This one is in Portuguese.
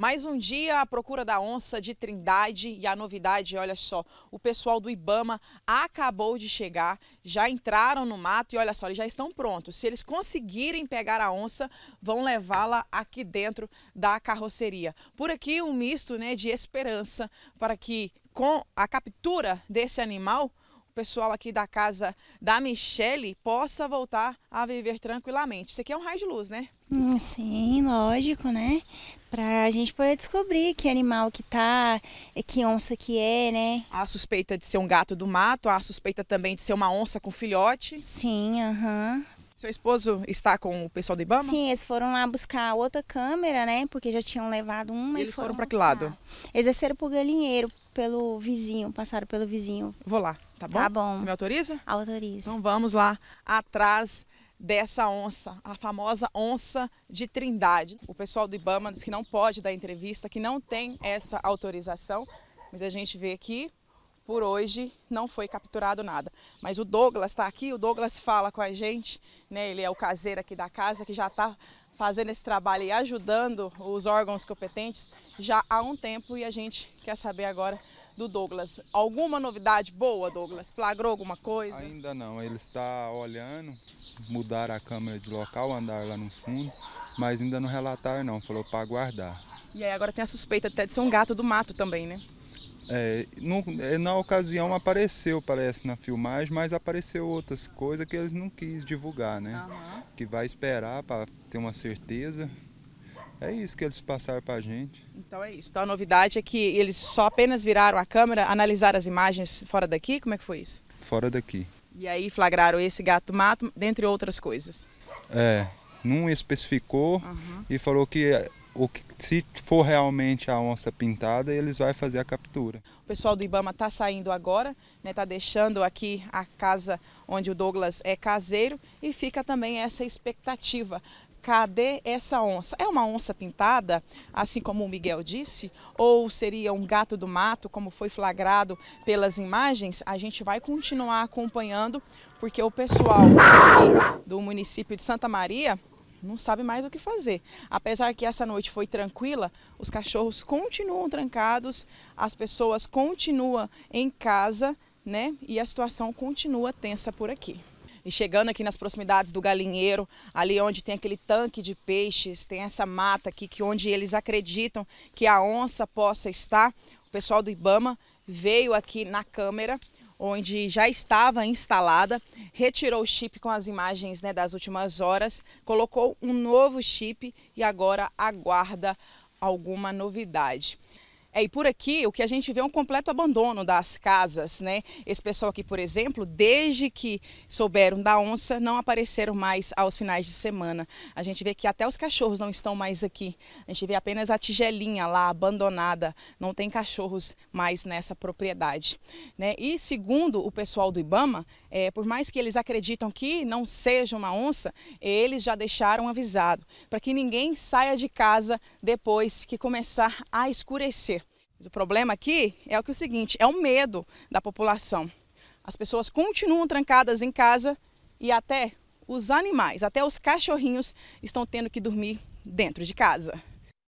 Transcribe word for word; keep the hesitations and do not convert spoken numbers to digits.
Mais um dia à procura da onça de Trindade e a novidade, olha só, o pessoal do Ibama acabou de chegar, já entraram no mato e olha só, eles já estão prontos. Se eles conseguirem pegar a onça, vão levá-la aqui dentro da carroceria. Por aqui um misto, né, de esperança para que com a captura desse animal, o pessoal aqui da casa da Michele possa voltar a viver tranquilamente. Isso aqui é um raio de luz, né? Sim, lógico, né? Pra gente poder descobrir que animal que tá, que onça que é, né? Há a suspeita de ser um gato do mato, há a suspeita também de ser uma onça com filhote. Sim, aham. Uhum. Seu esposo está com o pessoal do Ibama? Sim, eles foram lá buscar outra câmera, né? Porque já tinham levado uma e eles foram, foram para que lado? Eles desceram pro galinheiro, pelo vizinho, passaram pelo vizinho. Vou lá, tá bom? Tá bom. Você me autoriza? Autorizo. Então vamos lá atrás dessa onça, a famosa onça de Trindade. O pessoal do Ibama diz que não pode dar entrevista, que não tem essa autorização, mas a gente vê aqui. Por hoje não foi capturado nada, mas o Douglas está aqui, o Douglas fala com a gente, né? Ele é o caseiro aqui da casa que já está fazendo esse trabalho e ajudando os órgãos competentes já há um tempo e a gente quer saber agora do Douglas. Alguma novidade boa, Douglas? Flagrou alguma coisa? Ainda não, ele está olhando, mudaram a câmera de local, andaram lá no fundo, mas ainda não relataram não, falou para aguardar. E aí agora tem a suspeita até de ser um gato do mato também, né? É, no, na ocasião apareceu, parece, na filmagem, mas apareceu outras coisas que eles não quis divulgar, né? Uhum. Que vai esperar para ter uma certeza. É isso que eles passaram para a gente. Então é isso. Então a novidade é que eles só apenas viraram a câmera, analisaram as imagens fora daqui? Como é que foi isso? Fora daqui. E aí flagraram esse gato mato, dentre outras coisas? É, não especificou. Uhum. E falou que... O que, se for realmente a onça pintada, eles vão fazer a captura. O pessoal do Ibama está saindo agora, está, né, deixando aqui a casa onde o Douglas é caseiro e fica também essa expectativa. Cadê essa onça? É uma onça pintada, assim como o Miguel disse? Ou seria um gato do mato, como foi flagrado pelas imagens? A gente vai continuar acompanhando, porque o pessoal aqui do município de Santa Maria não sabe mais o que fazer. Apesar que essa noite foi tranquila, os cachorros continuam trancados, as pessoas continuam em casa, né? E a situação continua tensa por aqui. E chegando aqui nas proximidades do galinheiro, ali onde tem aquele tanque de peixes, tem essa mata aqui, que onde eles acreditam que a onça possa estar, o pessoal do Ibama veio aqui na câmera, onde já estava instalada, retirou o chip com as imagens, né, das últimas horas, colocou um novo chip e agora aguarda alguma novidade. É, e por aqui o que a gente vê é um completo abandono das casas, né? Esse pessoal aqui, por exemplo, desde que souberam da onça, não apareceram mais aos finais de semana. A gente vê que até os cachorros não estão mais aqui. A gente vê apenas a tigelinha lá, abandonada. Não tem cachorros mais nessa propriedade, né? E segundo o pessoal do Ibama, é, por mais que eles acreditam que não seja uma onça, eles já deixaram avisado para que ninguém saia de casa depois que começar a escurecer. O problema aqui é o que é o seguinte, é o medo da população. As pessoas continuam trancadas em casa e até os animais, até os cachorrinhos estão tendo que dormir dentro de casa.